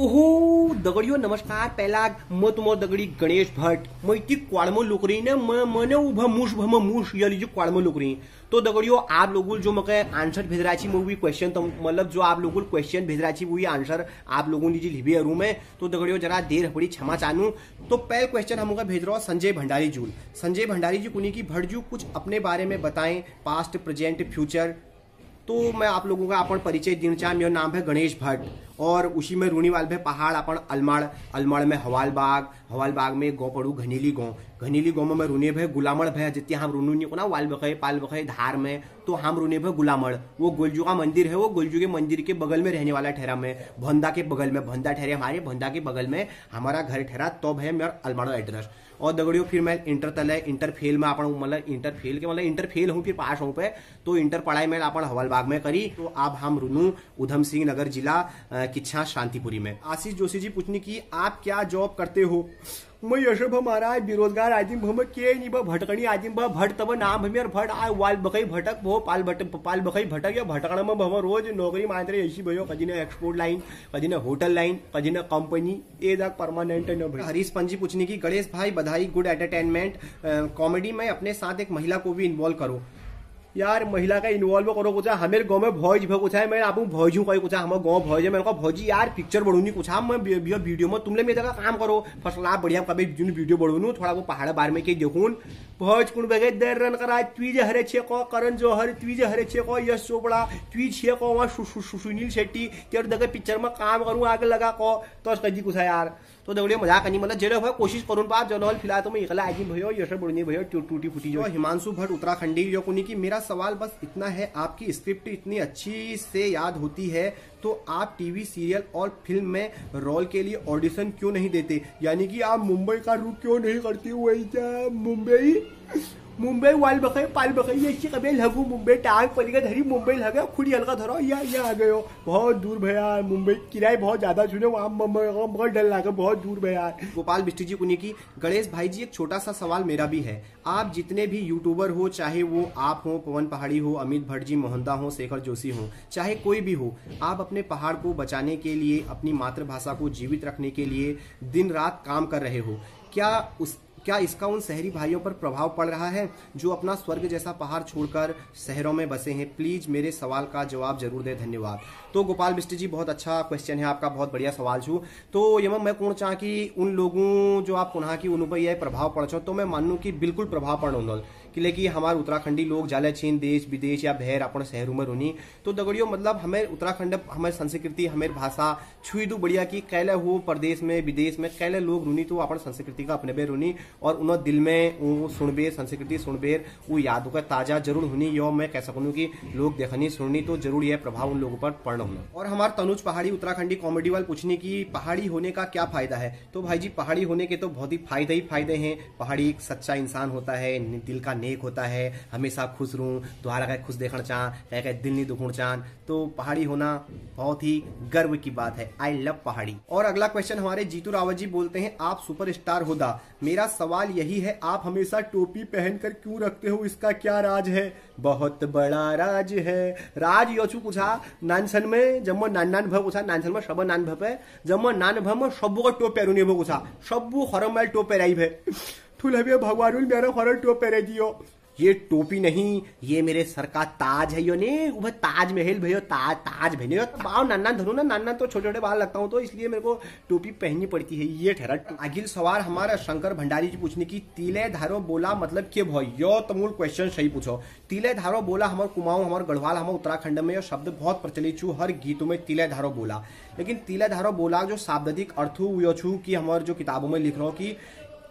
ओहो दगड़ियों नमस्कार। पहला मो दगड़ी गणेश भट्ट मैं इतनी क्वाड़मो लुकरी ने मैंने मूस ये लीजिए क्वाड़मो लुकरी। तो दगड़ियों आप लोग जो मके आंसर भेज रहा मूवी क्वेश्चन तो मतलब जो आप लोग क्वेश्चन भेज रहा मूवी आंसर आप लोगों ने जी लिबी रूम में। तो दगड़ियों जरा देर पड़ी क्षमा चाहूँ। तो पहले क्वेश्चन हम लोग भेज रहा संजय भंडारी जू। संजय भंडारी जी कुनी की भट्ट जू कुछ अपने बारे में बताएं पास्ट प्रेजेंट फ्यूचर। तो मैं आप लोगों का अपन परिचय देना चाहूँ। मेरा नाम है गणेश भट्ट और उसी में रूणीवाल में पहाड़ अपन अलमाड़ में हवाल बाग में गौ पड़ू घनीली गाँव में मैं रूने भे गुलामड़ भे जितने हम रूनू नहीं को ना वाल बखे पाल बखे धार में। तो हम रूने भे गुलामड़ वो गोलजू का मंदिर है, वो गोलजू के मंदिर के बगल में रहने वाला ठहरा मैं भंदा के बगल में। भंदा ठहरे हमारे, भंदा के बगल में हमारा घर ठहरा। तो है मेरा अलमाड़ो एड्रेस। और दगड़ियों फिर मैं इंटर तल है इंटर फेल में अपन मतलब इंटर फेल हूँ फिर पास हूँ पे। तो इंटर पढ़ाई मैं अपन हवालबाग में करी। तो अब हम रूनू उधम सिंह नगर जिला किच्छा शांतिपुरी में। आशीष जोशी जी पूछने की आप क्या जॉब करते हो। मैं यशोभ महाराज बेरोजगार आदिम भम के नहीं भटकनी आदिम भट तब नाम भमेर भट आ वाल बखई भटक भो पाल बखई भटक या भटकण में भम रोज नौकरी मात्र ऐसी भयो कदी ने एक्सपोर्ट लाइन कदी ने होटल लाइन कदी ने कंपनी ए जाक परमानेंट न भई। हरीश पंजी पूछने की गणेश भाई बधाई गुड एंटरटेनमेंट कॉमेडी में अपने साथ एक महिला को भी इन्वॉल्व करो। यार महिला का इन्वॉल्व करो कुछ हमारे गांव में भौज भे कुछ है। मैं आप भौजू कहीं कुछ हमारे गांव भौज है। मैंने कहा भौजी यार पिक्चर बढ़ूनी कुछ मैं वीडियो में तुमने मेरे जगह काम करो फसल आप बढ़िया कभी वीडियो बढ़ूनू थोड़ा वो पहाड़ बार में के देखून भौज कुण बगे देर रन करा त्वीज हरे छे को करण जौहर त्वीज हरे छे को यश चोपड़ा त्वीज छे को वहाँ सुनील शेट्टी तेरे जगह पिक्चर में काम करूँ आगे लगा को तो कजी कुछ है यार। तो दगड़ियों मजाक नहीं मतलब जेड भाई कोशिश करूँ पा जनहल फिलहाल तो मैं इकला आजी भयो यश बढ़ूनी भयो टूटी फूटी जो। हिमांशु भट्ट उत्तराखंडी जो कुनी की मेरा सवाल बस इतना है आपकी स्क्रिप्ट इतनी अच्छी से याद होती है तो आप टीवी सीरियल और फिल्म में रोल के लिए ऑडिशन क्यों नहीं देते, यानी कि आप मुंबई का रुख क्यों नहीं करती हुए मुंबई वाल बखे पाल बखे ये कभी लगू मुंबई टांग पलिका धरी मुंबई लगे खुड़ी हल्का धरो या आ गए हो बहुत दूर भैया मुंबई किराए बहुत ज्यादा सुने वहाँ मगर डर लगा बहुत दूर भैया। गोपाल बिष्ट जी कुनी की गणेश भाई जी एक छोटा सा सवाल मेरा भी है। आप जितने भी यूट्यूबर हो चाहे वो आप हो पवन पहाड़ी हो अमित भट्ट जी मोहनदा हो शेखर जोशी हो चाहे कोई भी हो, आप अपने पहाड़ को बचाने के लिए अपनी मातृभाषा को जीवित रखने के लिए दिन रात काम कर रहे हो, क्या इसका उन शहरी भाइयों पर प्रभाव पड़ रहा है जो अपना स्वर्ग जैसा पहाड़ छोड़कर शहरों में बसे हैं। प्लीज मेरे सवाल का जवाब जरूर दें, धन्यवाद। तो गोपाल बिष्ट जी बहुत अच्छा क्वेश्चन है आपका, बहुत बढ़िया सवाल छू। तो यम मैं कौन चाह कि उन लोगों जो आप कहा कि उन पर यह प्रभाव पड़ छो तो मैं मानूँ कि बिल्कुल प्रभाव पड़ो कि हमारे उत्तराखंडी लोग जाले छीन देश विदेश या भैर अपन शहरों में रोनी। तो दगड़ियों मतलब हमें उत्तराखंड हमारे संस्कृति हमारे भाषा छुई दू बढ़िया कि कैले हो प्रदेश में विदेश में कैले लोग रोनी तो अपन संस्कृति का अपने बेर रोनी और उन्होंने दिल में सुनबेर संस्कृति सुनबेर वो यादों का ताजा जरूर होनी। यो मैं कह सकूँ कि लोग देखनी सुननी तो जरूर यह प्रभाव उन लोगों पर पड़ना होना। और हमारे तनुज पहाड़ी उत्तराखंडी कॉमेडी वाल पूछने की पहाड़ी होने का क्या फायदा है। तो भाई जी पहाड़ी होने के तो बहुत ही फायदे हैं। पहाड़ी एक सच्चा इंसान होता है, दिल का नेक होता है, हमेशा खुश रहूं द्वारा का खुश देखना चाह कह दिल नहीं दुखना चाह। तो पहाड़ी होना बहुत ही गर्व की बात है। आई लव पहाड़ी। और अगला क्वेश्चन हमारे जीतू रावत जी बोलते हैं आप सुपरस्टार होदा, मेरा सवाल यही है आप हमेशा टोपी पहनकर क्यों रखते हो, इसका क्या राज है। बहुत बड़ा राज है। राज योचू पूछा नानसन में जब नान भव पूछा नानसन में सब नान भव है जब नान भव सबू का टोप पहरू नहीं पूछा सबू हरम वाल टोप पहराई है भगवान मेरा खरल टोप पहरे दियो। ये टोपी नहीं ये मेरे सर का ताज है। यो ने वो ताज महल भयो ताज भेने बाव नाना धरू ना नाना तो छोटे छोटे बाल लगता हूँ तो इसलिए मेरे को टोपी पहननी पड़ती है ये ठहरा। अगले सवाल हमारा शंकर भंडारी जी पूछने की तिले धारो बोला मतलब के भय। यो तमूल क्वेश्चन सही पूछो। तिले धारो बोला हमार कुमाऊं हमार गढ़वाल हमार उत्तराखंड में यह शब्द बहुत प्रचलित छू हर गीतों में तिले धारो बोला। लेकिन तिले धारो बोला जो शाब्दिक अर्थ हुआ छू कि हमारे जो किताबों में लिख रहा हूँ कि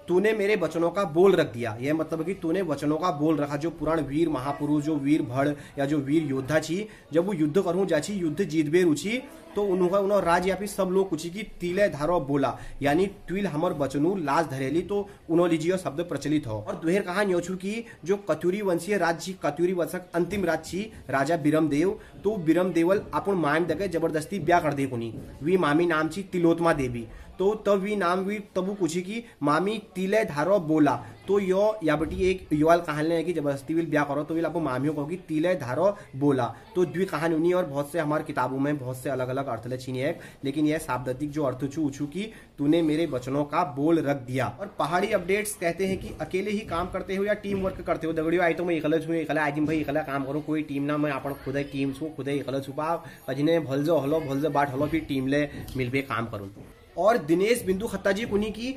तूने मेरे वचनों का बोल रख दिया, यह मतलब कि तूने वचनों का बोल रखा। जो पुराण वीर महापुरुष जो वीर भड़ या जो वीर योद्धा छी जब वो युद्ध करूँ जाची युद्ध जीतबे रुचि तो उन्होंने राज या फिर सब लोग कुछ की तिले धारो बोला यानी ट्विल हमर बचनू लाज धरेली तो उन्होंने लीजिए शब्द प्रचलित हो। और दुहेर कहा योचू की जो कत्यूरी वंशीय राज्य कत्यूरी वंशक अंतिम राज छी राजा बिरमदेव तो बिरमदेवल अपन माम दगे जबरदस्ती ब्याह कर दे कुनी वी मामी नाम छी तिलोत्मा देवी तो तब वी नाम वी तबू कुछ की मामी तिले धारो बोला तो यो या बटी एक युवाल कहानी है कि जबरदस्ती विल ब्याह करो तो विल आपको मामियों कहोगी तिले धारो बोला। तो द्वि कहानी उन्हीं और बहुत से हमारे किताबों में बहुत से अलग अलग अर्थले छीनी है, लेकिन यह शाब्दिक जो अर्थ छू उछू की तूने मेरे वचनों का बोल रख दिया। और पहाड़ी अपडेट्स कहते हैं कि अकेले ही काम करते हो या टीम वर्क करते हो। दगड़ियों आई तो मैं इकल छू इकला आजिम भाई इकला काम करो कोई टीम ना मैं अपन खुद टीम छू खुद इकल छुपा अजने भलजो हलो भलजो बाट हलो फिर टीम ले मिलबे काम करूँ। और दिनेश बिंदु खत्ताजी उन्हीं की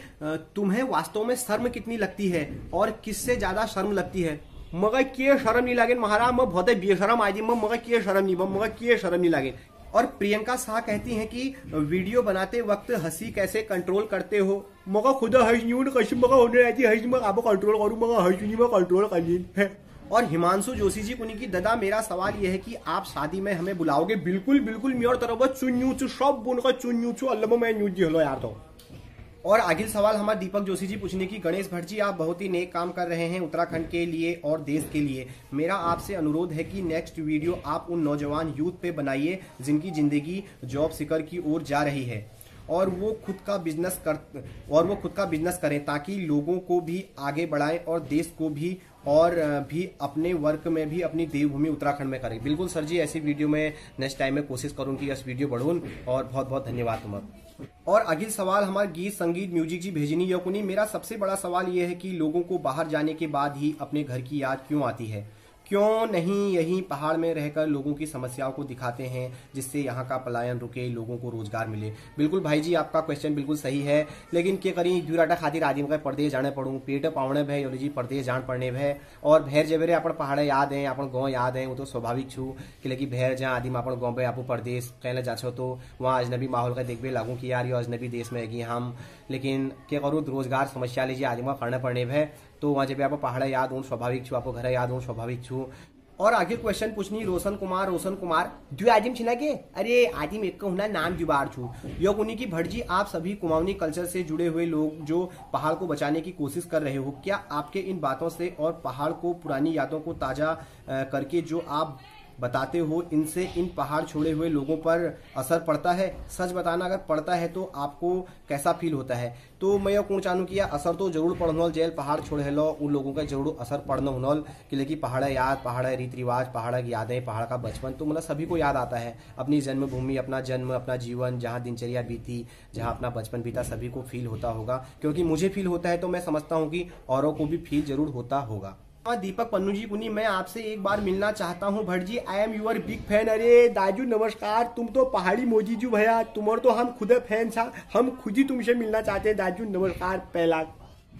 तुम्हें वास्तव में शर्म कितनी लगती है और किससे ज्यादा शर्म लगती है। मगर किए शर्म नहीं लागे महाराज मैं बहुत बेशरम आज मगर किए शर्म नहीं लागे। और प्रियंका शाह कहती हैं कि वीडियो बनाते वक्त हंसी कैसे कंट्रोल करते हो। मगर खुद हंस न्यूड कश्म मगर होने रहती हंस मगर आप कंट्रोल करूँ मगर हंस नहीं मैं कंट्रोल कर ली है। और हिमांशु जोशी जी उन्हीं की दादा मेरा सवाल यह है कि आप शादी में हमें बुलाओगे। बिल्कुल बिल्कुल म्योर तरफ चुन्यूचू सब बुनकर चुन्यूचू अल्लाह मैं न्यूज जी हलो यार। तो और आखिर सवाल हमारे दीपक जोशी जी पूछने की गणेश भट्ट जी आप बहुत ही नेक काम कर रहे हैं उत्तराखंड के लिए और देश के लिए। मेरा आपसे अनुरोध है कि नेक्स्ट वीडियो आप उन नौजवान यूथ पे बनाइए जिनकी जिंदगी जॉब सिकर की ओर जा रही है और वो खुद का बिजनेस करें ताकि लोगों को भी आगे बढ़ाएं और देश को भी और अपने वर्क में भी अपनी देवभूमि उत्तराखंड में करें। बिल्कुल सर जी ऐसी वीडियो में नेक्स्ट टाइम में कोशिश करूँ कि इस वीडियो बढ़ूँ और बहुत बहुत धन्यवाद तुम्हारा। और अगला सवाल हमारे गीत संगीत म्यूजिक जी भेजनी यकुनी मेरा सबसे बड़ा सवाल यह है कि लोगों को बाहर जाने के बाद ही अपने घर की याद क्यों आती है। क्यों नहीं यही पहाड़ में रहकर लोगों की समस्याओं को दिखाते हैं जिससे यहाँ का पलायन रुके लोगों को रोजगार मिले। बिल्कुल भाई जी आपका क्वेश्चन बिल्कुल सही है, लेकिन क्या करी जुराटा खातिर आदमी का परदेश जाने पड़ू पेट पावणे भय और जी परदेश जान पड़ने भय। और भैर जबेरे अपन पहाड़े याद है अपन गाँव याद है वो तो स्वाभाविक छू कि भैर जहाँ आदमी अपन गाँव में आप परदेश कहने जाछो तो वहाँ अजनबी माहौल का देखबे लागू कि यार यो अजनबी देश में है हम, लेकिन क्या करूँ रोजगार समस्या लीजिए आदमी करने पड़ने भय। तो वहाँ जब आप पहाड़ा याद हूँ स्वाभाविक छू आपको घर याद हूँ स्वाभाविक छू। और आखिर क्वेश्चन पूछनी रोशन कुमार जो आजिम छिना के अरे आजिम एक हुना नाम जुबार छू योग उन्हीं की भटजी आप सभी कुमाऊनी कल्चर से जुड़े हुए लोग जो पहाड़ को बचाने की कोशिश कर रहे हो, क्या आपके इन बातों से और पहाड़ को पुरानी यादों को ताजा करके जो आप बताते हो इनसे इन पहाड़ छोड़े हुए लोगों पर असर पड़ता है? सच बताना अगर पड़ता है तो आपको कैसा फील होता है। तो मैं कौन चाहूँ कि असर तो जरूर पड़नौल जेल पहाड़ छोड़े लो उन लोगों का जरूर असर पड़ना होनौल कि पहाड़ा याद पहाड़ा रीति रिवाज पहाड़ा की यादें पहाड़ का बचपन तो मतलब सभी को याद आता है अपनी जन्मभूमि अपना जन्म अपना जीवन जहाँ दिनचर्या बीती जहाँ अपना बचपन बीता सभी को फील होता होगा। क्योंकि मुझे फील होता है तो मैं समझता हूँ कि औरों को भी फील जरूर होता होगा। दीपक पन्नू जी पुनी मैं आपसे एक बार मिलना चाहता हूँ Bhatt ji I am your big fan. अरे दाजू नमस्कार तुम तो पहाड़ी मोजीजू भैया तुम्हारे तो हम खुद फैन था हम खुद ही तुमसे मिलना चाहते हैं दाजू नमस्कार पहला।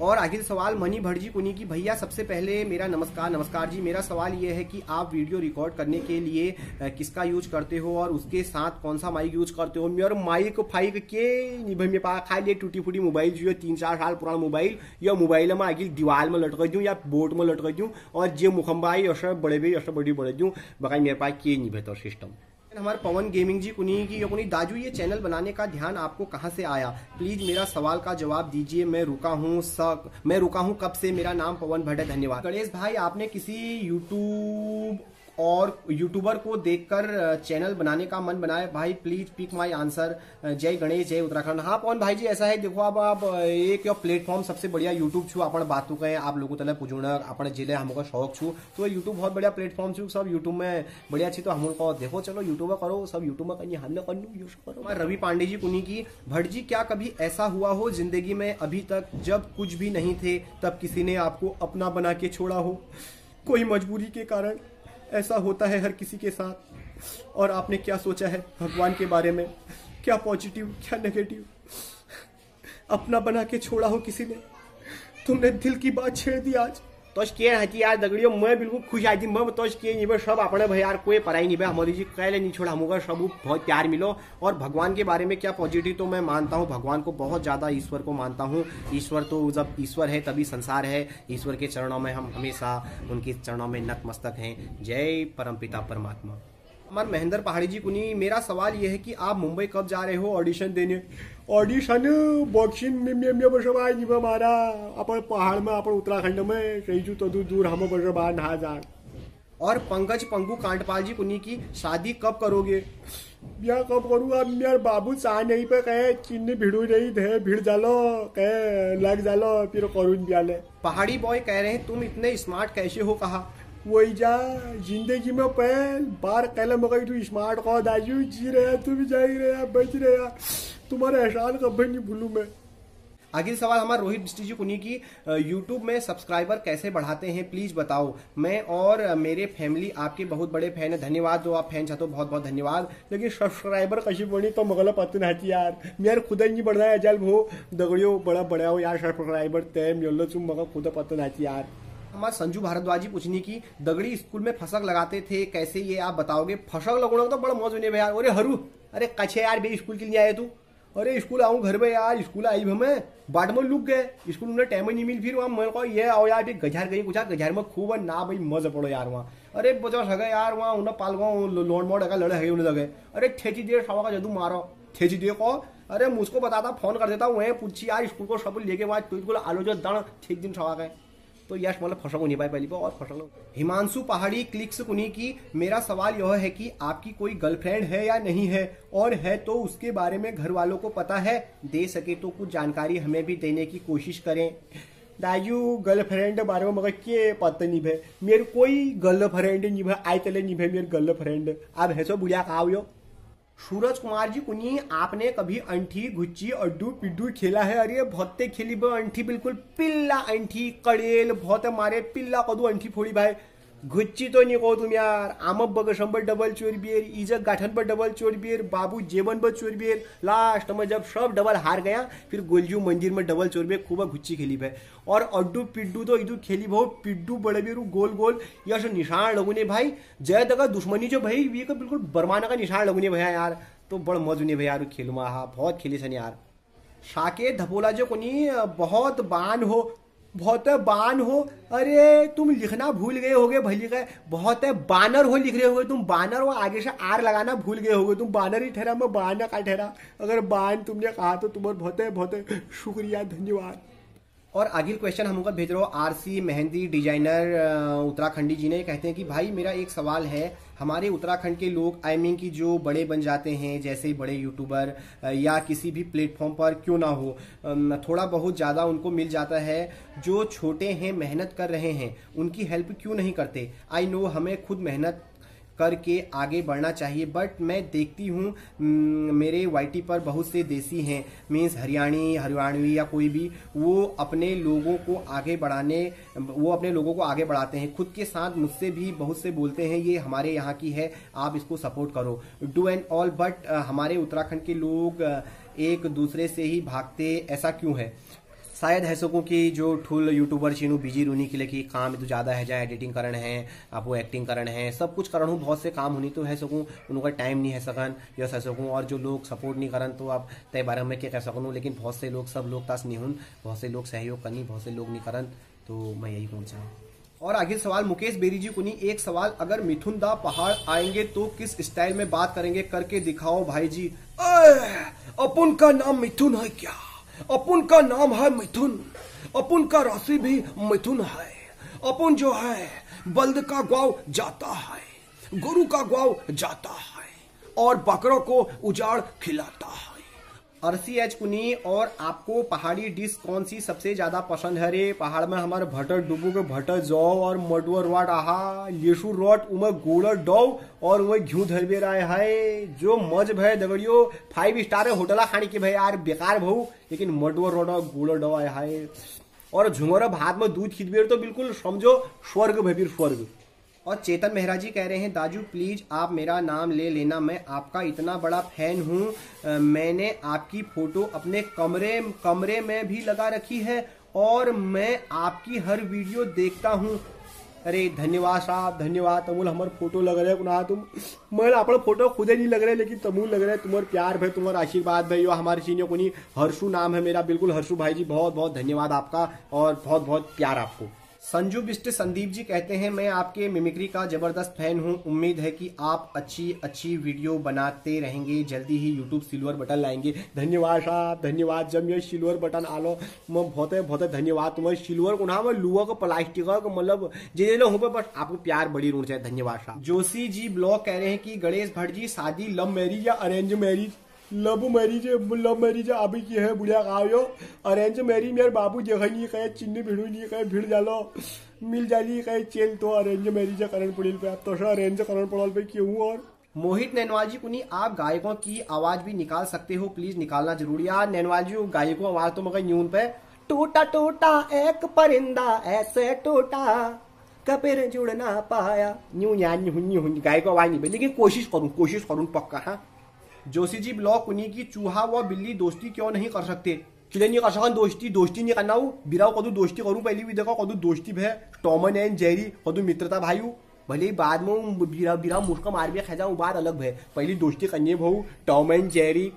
और आखिर सवाल मनी भट जी पुनी की भैया सबसे पहले मेरा नमस्कार जी मेरा सवाल यह है कि आप वीडियो रिकॉर्ड करने के लिए किसका यूज करते हो और उसके साथ कौन सा माइक यूज करते हो। मेरा माइक फाइक के निभे पा खा लिए टूटी फूटी मोबाइल जो 3-4 साल पुराना मोबाइल या मोबाइल में आगे दीवार में लटक दूँ या बोर्ड में लटक दूँ और जे मुखम्बाई अस बड़े भाई अस बड़ी बढ़ दूँ बकाई मेरे पास के निभे तो सिस्टम। हमारे पवन गेमिंग जी कुनी की योगुनी दाजू ये चैनल बनाने का ध्यान आपको कहाँ से आया, प्लीज मेरा सवाल का जवाब दीजिए। मैं रुका हूँ कब से। मेरा नाम पवन भट्ट है, धन्यवाद। गणेश भाई आपने किसी यूट्यूबर को देखकर चैनल बनाने का मन बनाया भाई, प्लीज पिक माय आंसर। जय गणेश जय उत्तराखंड। हाँ पवन भाई जी ऐसा है देखो आप एक प्लेटफॉर्म सबसे बढ़िया यूट्यूब छू अपन बातों के आप लोगों तले पुजूना अपन जिले हमको शौक छू तो यूट्यूब बहुत बढ़िया प्लेटफॉर्म छू सब यूट्यूब में बढ़िया अच्छी तो हमको देखो चलो यूट्यूब में करो सब यूट्यूब में कहीं हमने कर लू यूज करो। रवि पांडे जी उन्हीं की भट्ट जी क्या कभी ऐसा हुआ हो जिंदगी में अभी तक जब कुछ भी नहीं थे तब किसी ने आपको अपना बना के छोड़ा हो कोई मजबूरी के कारण? ऐसा होता है हर किसी के साथ। और आपने क्या सोचा है भगवान के बारे में, क्या पॉजिटिव क्या नेगेटिव? अपना बना के छोड़ा हो किसी ने, तुमने दिल की बात छेड़ दी आज तो केयर हती यार दगड़ियों मैं बिल्कुल खुश आती मैं तो नहीं सब अपने भाई यार कोई पराई नहीं भाई हमारी जी कहले नहीं छोड़ा हमको सब बहुत प्यार मिलो। और भगवान के बारे में क्या पॉजिटिव तो मैं मानता हूँ भगवान को बहुत ज़्यादा ईश्वर को मानता हूँ। ईश्वर तो जब ईश्वर है तभी संसार है। ईश्वर के चरणों में हम हमेशा उनके चरणों में नतमस्तक हैं। जय परमपिता परमात्मा। हमारे महेंद्र पहाड़ी जी कुनी मेरा सवाल यह है कि आप मुंबई कब जा रहे हो ऑडिशन देने? ऑडिशन बॉक्सिंग में बस भाई जी हमारा अपन पहाड़ में अपन उत्तराखंड में सही तो दूर हम बस बाहर नहा जा। और पंकज पंगू कांटपाल जी कुनी की शादी कब करोगे? ब्याह कब करूँ अब यार। बाबू चाह नहीं पे कहे चिन्नी भिड़ू नहीं थे, भिड़ जालो कहे लग जालो फिर करून ब्याह ले। पहाड़ी बॉय कह रहे हैं तुम इतने स्मार्ट कैसे हो, कहा वही जा जिंदगी में पहल बार कहला मगर तू स्मार्ट कहो दाजू जी रहे तुम जा ही रहे बच रहे तुम्हारे एहसान कब नहीं भूलू मैं। आखिरी सवाल हमारा रोहित बिष्ट जी कुनी की, यूट्यूब में सब्सक्राइबर कैसे बढ़ाते हैं प्लीज बताओ, मैं और मेरे फैमिली आपके बहुत बड़े फैन है। धन्यवाद, जो आप फैन चाहते हो बहुत बहुत धन्यवाद। लेकिन सब्सक्राइबर कशी बनी तो मगला पता नहीं यार, मेरे खुदा नहीं बढ़ना है जल हो दगड़ियो बड़ा बढ़ा हो यार सब्सक्राइबर तय मिलो तुम मगर खुदा पता नहीं यार। हमारे संजू भारद्वाज जी पूछने की दगड़ी स्कूल में फसक लगाते थे कैसे ये आप बताओगे। फसक लगाना तो बड़ा मौज होने में यार। अरे हरू अरे कछे यार मेरे स्कूल के लिए आए तू, अरे स्कूल आऊँ घर में यार स्कूल आई हमें बाट में लुक गए स्कूल उन्हें टाइम नहीं मिल फिर वहाँ मैं कहो ये आओ यार गजार गई कुछ गजार में खूब है ना भाई मजा पड़ो यार वहाँ। अरे बचा सगा यार वहाँ उन्हें पाल गाँव लोन मोड़ लगा लड़े है उन्हें लगे अरे ठेची दे सवा का जदू मारो ठेची दे को अरे मुझको बताता फोन कर देता हूँ वहीं पूछी यार स्कूल को सब लेके वहाँ बिल्कुल आलो जो दाना ठीक दिन सवा गए तो यश मतलब फसल होने पाए पहली बार और फसल। हिमांशु पहाड़ी क्लिक्स कुनी की मेरा सवाल यह है कि आपकी कोई गर्लफ्रेंड है या नहीं है, और है तो उसके बारे में घर वालों को पता है, दे सके तो कुछ जानकारी हमें भी देने की कोशिश करें। दाजू गर्लफ्रेंड बारे में मगर के पता नहीं भे, मेरे कोई गर्लफ्रेंड नहीं भे आए तले नहीं भे मेरे गर्लफ्रेंड अब है सो बुढ़िया का हो। सूरज कुमार जी कुनी आपने कभी अंठी गुच्ची अड्डू पिड्डू खेला है। अरे बहुते खेली भाई अंठी बिल्कुल पिल्ला अंठी कड़ेल बहुत मारे पिल्ला कदू अंठी फोड़ी भाई। गुच्ची तो नहीं कहो तुम यार आम बग शंबर डबल चोर बियर इजक गाठन पर डबल चोर बियर बाबू जेबन पर चोर बियर लास्ट में जब सब डबल हार गया फिर गोलजू मंदिर में डबल चोर बियर खूब गुच्ची खेली भाई। और अड्डू पिड्डू तो इधू खेली भाई पिड्डू बड़े बेरू गोल गोल यश निशान लगुने भाई जय तक दुश्मनी जो भाई ये का बिल्कुल बरमाना का निशान लगुने भैया यार तो बड़ मजुने भैया यार खेलू हाँ बहुत खेली सन यार। शाके धपोला जो कोनी बहुत बान हो बहुत बान हो। अरे तुम लिखना भूल गए होगे भली गए बहुत बानर हो लिख रहे होगे तुम बानर हो आगे से आर लगाना भूल गए होगे तुम बानर ही ठहरा मैं बाना का ठहरा अगर बान तुमने कहा तो तुम्हारा बहुत शुक्रिया धन्यवाद। और आखिर क्वेश्चन हमको भेज रहे हो आरसी मेहंदी डिजाइनर उत्तराखंडी जी ने कहते हैं कि भाई मेरा एक सवाल है हमारे उत्तराखंड के लोग आई मीन की जो बड़े बन जाते हैं जैसे बड़े यूट्यूबर या किसी भी प्लेटफॉर्म पर क्यों ना हो थोड़ा बहुत ज़्यादा उनको मिल जाता है, जो छोटे हैं मेहनत कर रहे हैं उनकी हेल्प क्यों नहीं करते। आई नो हमें खुद मेहनत करके आगे बढ़ना चाहिए बट मैं देखती हूँ मेरे वाईटी पर बहुत से देसी हैं मीन्स हरियाणी हरियाणवी या कोई भी वो अपने लोगों को आगे बढ़ाते हैं खुद के साथ। मुझसे भी बहुत से बोलते हैं ये हमारे यहाँ की है आप इसको सपोर्ट करो डू एंड ऑल बट हमारे उत्तराखंड के लोग एक दूसरे से ही भागते ऐसा क्यों है। शायद है सको कि जो ठुल यूट्यूबर छीनू बिजी रूनी के लिए कि काम तो ज़्यादा है चाहे एडिटिंग करण है आप वो एक्टिंग करण है सब कुछ करण हो बहुत से काम होनी तो है सकूँ उनका टाइम नहीं है सकन यस है सकूँ। और जो लोग सपोर्ट नहीं करन तो आप तय बारे में क्या कह सकूँ लेकिन बहुत से लोग सब लोग तास नहीं हूँ बहुत से लोग सहयोग करनी बहुत से लोग नहीं करन तो मैं यही कहना चाहूँ। और आखिर सवाल मुकेश बेरी जी कुनी एक सवाल अगर मिथुन दा पहाड़ आएंगे तो किस स्टाइल में बात करेंगे करके दिखाओ भाई जी। अपन का नाम मिथुन है क्या, अपुन का नाम है मिथुन, अपुन का राशि भी मिथुन है, अपुन जो है बल्द का गाँव जाता है गुरु का गाँव जाता है और बकरों को उजाड़ खिलाता है। आरसी एच कुनी और आपको पहाड़ी डिश कौन सी सबसे ज्यादा पसंद है। अरे पहाड़ में हमारे भटर डुबू के भटर जौ और मडुअर वाट आहा येसु रोट उमे गोलर डो और उमे घी धरबे राय है जो मज भय दगड़ियो 5 स्टार है होटला खाने की भाई यार बेकार भाऊ लेकिन मडुअर रोट और गोलर डो आया है। और झुमर भात में दूध खिदबे तो बिल्कुल समझो स्वर्ग भैबीर स्वर्ग। और चेतन मेहरा जी कह रहे हैं दाजू प्लीज़ आप मेरा नाम ले लेना मैं आपका इतना बड़ा फैन हूँ, मैंने आपकी फ़ोटो अपने कमरे में भी लगा रखी है और मैं आपकी हर वीडियो देखता हूँ। अरे धन्यवाद साहब धन्यवाद तमुल हमारे फोटो लग रहे ना तुम मैं अपना फोटो खुद ही नहीं लग रहे लेकिन तमुल लग रहे तुम्हारे प्यार भाई तुम्हारा आशीर्वाद भाई और हमारे सीनियर को नहीं हर्षु नाम है मेरा बिल्कुल हर्षु भाई जी बहुत बहुत धन्यवाद आपका और बहुत बहुत प्यार आपको। संजू बिस्ट संदीप जी कहते हैं, मैं आपके मिमिक्री का जबरदस्त फैन हूं। उम्मीद है कि आप अच्छी अच्छी वीडियो बनाते रहेंगे। जल्दी ही यूट्यूब सिल्वर बटन लाएंगे। धन्यवाद साहब, धन्यवाद। जब ये सिल्वर बटन आलो मैं बहुत धन्यवाद तुम्हें। सिल्वर को ना मैं लुआ को प्लास्टिक मतलब जिन्हें लोग होंगे, बस आपको प्यार बड़ी रूढ़ चाहिए। धन्यवाद साहब। जोशी जी ब्लॉग कह रहे हैं कि गणेश भट्ट जी शादी लव मैरिज या अरेंज मैरिज? लव मैरिज अभी की है बुढ़िया गायो। अरेंज मैरिज मेरे बाबू जगह कहे चिन्नी भिड़ू नहीं कहे भीड़ जालो मिल जाली कहे चेल तो अरेंज मैरिज करण पड़ेल पे आप तो सर अरेंज करण पड़ोल पे क्यों। और मोहित नैनवाजी कुनी आप गायकों की आवाज भी निकाल सकते हो, प्लीज निकालना जरूरी। यार नैनवाजी गायकों आवाज तो मगर यून पे टूटा टूटा एक परिंदा ऐसे टूटा कपेर जुड़ ना पाया न्यू या गायकों आवाज नहीं पे, लेकिन कोशिश करूँ पक्का। हाँ जोशी जी ब्लॉग उन्हीं की चूहा व बिल्ली दोस्ती क्यों नहीं कर सकते? क्यों नहीं कर सकता? दोस्ती नहीं करना हो बिराव कदू दोस्ती करूँ पहली भी देखो कदू दोस्ती भे टॉमन एंड जेरी कदू मित्रता भाई भले बाद में बिराव मुस्का मार भी खा जाऊँ बात अलग भे, पहली दोस्ती करनी भाऊ टॉम एंड जेरी।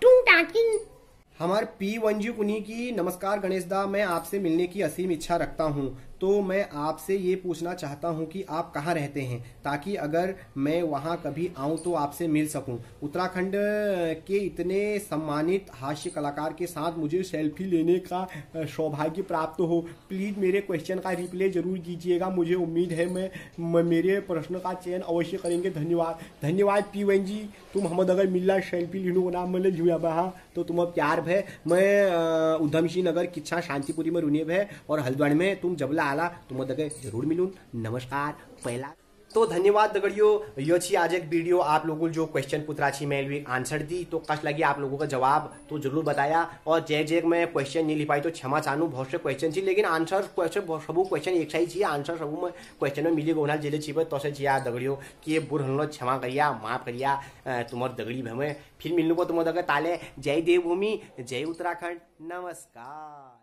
हमारे P1G कुनी की नमस्कार गणेश दा, मैं आपसे मिलने की असीम इच्छा रखता हूं, तो मैं आपसे ये पूछना चाहता हूं कि आप कहां रहते हैं ताकि अगर मैं वहां कभी आऊं तो आपसे मिल सकूं। उत्तराखंड के इतने सम्मानित हास्य कलाकार के साथ मुझे सेल्फी लेने का सौभाग्य प्राप्त हो। प्लीज़ मेरे क्वेश्चन का रिप्लाई जरूर कीजिएगा। मुझे उम्मीद है मैं मेरे प्रश्न का चयन अवश्य करेंगे। धन्यवाद P1G। तुम हम अगर मिलना सेल्फी लेने को नाम मिले जुआ बहा तो तुम्हें प्यार है। मैं उधमसिंह नगर किच्छा शांतिपुरी में रूनियब है और हल्द्वानी में तुम जबला आला तुम दगे जरूर मिलूं। नमस्कार पहला तो धन्यवाद दगड़ियों। यो छी आज एक वीडियो आप लोगों जो क्वेश्चन पुतरा छी मैं भी आंसर दी तो कष्ट लगी आप लोगों का जवाब तो जरूर बताया। और जैक मैं क्वेश्चन नहीं लिख पाई तो क्षमा चाहूँ, बहुत से क्वेश्चन थी लेकिन आंसर सबू क्वेश्चन एक साइज चाहिए आंसर सबू में क्वेश्चन में मिली गोना जिले छिपे तो से जिया दगड़ियों कि बुर हम लोग क्षमा करिया माफ करिया तुम्हारे दगड़ी भे। फिर मिलने को तुम्हारे दगे ताले। जय देवभूमि, जय उत्तराखंड, नमस्कार।